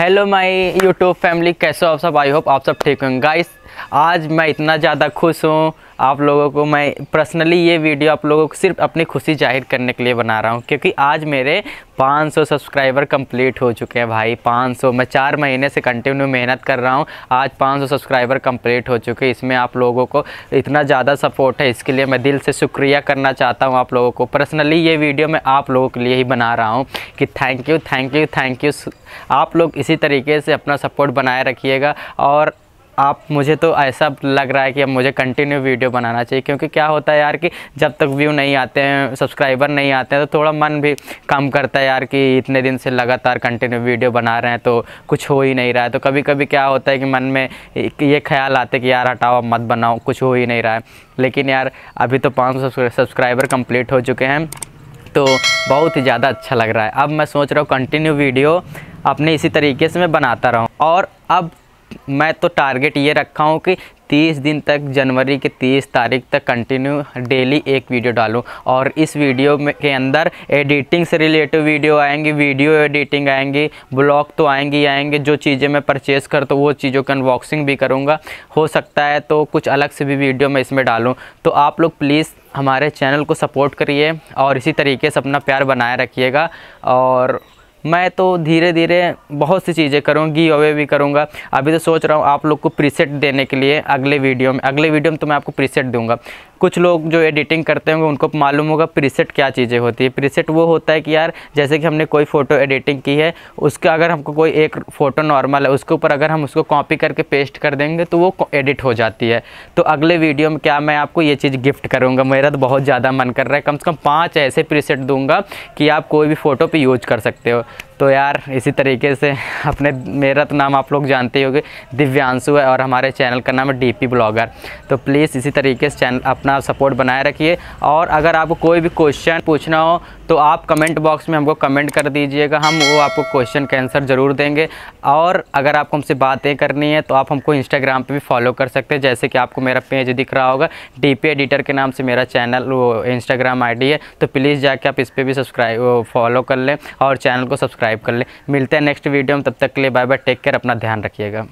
Hello my YouTube family, कैसे हो आप सब? आई होप आप सब ठीक होंगे। गाइस, आज मैं इतना ज़्यादा खुश हूँ। आप लोगों को मैं पर्सनली ये वीडियो आप लोगों को सिर्फ अपनी खुशी जाहिर करने के लिए बना रहा हूँ, क्योंकि आज मेरे 500 सब्सक्राइबर कंप्लीट हो चुके हैं। भाई 500, मैं 4 महीने से कंटिन्यू मेहनत कर रहा हूँ, आज 500 सब्सक्राइबर कंप्लीट हो चुके हैं। इसमें आप लोगों को इतना ज़्यादा सपोर्ट है, इसके लिए मैं दिल से शुक्रिया करना चाहता हूँ आप लोगों को। पर्सनली ये वीडियो मैं आप लोगों के लिए ही बना रहा हूँ कि thank you thank you thank you. आप लोग इसी तरीके से अपना सपोर्ट बनाए रखिएगा। और आप, मुझे तो ऐसा लग रहा है कि अब मुझे कंटिन्यू वीडियो बनाना चाहिए, क्योंकि क्या होता है यार कि जब तक व्यू नहीं आते हैं, सब्सक्राइबर नहीं आते हैं, तो थोड़ा मन भी काम करता है यार कि इतने दिन से लगातार कंटिन्यू वीडियो बना रहे हैं तो कुछ हो ही नहीं रहा है। तो कभी कभी क्या होता है कि मन में ये ख्याल आते कि यार हटाओ, मत बनाओ, कुछ हो ही नहीं रहा है। लेकिन यार अभी तो 500 सब्सक्राइबर कंप्लीट हो चुके हैं, तो बहुत ही ज़्यादा अच्छा लग रहा है। अब मैं सोच रहा हूँ कंटिन्यू वीडियो अपने इसी तरीके से मैं बनाता रहूँ। और अब मैं तो टारगेट ये रखा हूँ कि 30 दिन तक, जनवरी के 30 तारीख तक कंटिन्यू डेली एक वीडियो डालूँ। और इस वीडियो में के अंदर एडिटिंग से रिलेटेड वीडियो आएंगी, वीडियो एडिटिंग आएंगी, ब्लॉग तो आएंगे। जो चीज़ें मैं परचेज़ करता हूँ वो चीज़ों का अनबॉक्सिंग भी करूँगा। हो सकता है तो कुछ अलग से भी वीडियो मैं इसमें डालूँ। तो आप लोग प्लीज़ हमारे चैनल को सपोर्ट करिए और इसी तरीके से अपना प्यार बनाए रखिएगा। और मैं तो धीरे धीरे बहुत सी चीज़ें करूँगा, गिव अवे भी करूँगा। अभी तो सोच रहा हूँ आप लोग को प्रीसेट देने के लिए अगले वीडियो में तो मैं आपको प्रीसेट दूँगा। कुछ लोग जो एडिटिंग करते होंगे उनको मालूम होगा प्रीसेट क्या चीज़ें होती है। प्रीसेट वो होता है कि यार जैसे कि हमने कोई फ़ोटो एडिटिंग की है, उसका अगर हमको कोई एक फ़ोटो नॉर्मल है, उसके ऊपर अगर हम उसको कॉपी करके पेस्ट कर देंगे तो वो एडिट हो जाती है। तो अगले वीडियो में क्या मैं आपको ये चीज़ गिफ्ट करूँगा। मेरा तो बहुत ज़्यादा मन कर रहा है, कम से कम 5 ऐसे प्रीसेट दूँगा कि आप कोई भी फ़ोटो पर यूज कर सकते हो। तो यार इसी तरीके से अपने, मेरा तो नाम आप लोग जानते ही होंगे, दिव्यांशु है, और हमारे चैनल का नाम है डीपी ब्लॉगर। तो प्लीज़ इसी तरीके से चैनल अपना सपोर्ट बनाए रखिए। और अगर आपको कोई भी क्वेश्चन पूछना हो तो आप कमेंट बॉक्स में हमको कमेंट कर दीजिएगा, हम वो आपको क्वेश्चन का आंसर ज़रूर देंगे। और अगर आपको हमसे बातें करनी है तो आप हमको इंस्टाग्राम पर भी फॉलो कर सकते हैं, जैसे कि आपको मेरा पेज दिख रहा होगा, डीपी एडिटर के नाम से मेरा चैनल, वो इंस्टाग्राम ID है। तो प्लीज़ जाके आप इस पर भी सब्सक्राइब, फॉलो कर लें और चैनल को सब्सक्राइब कर ले। मिलते हैं नेक्स्ट वीडियो में, तब तक के लिए बाय बाय, टेक केयर, अपना ध्यान रखिएगा।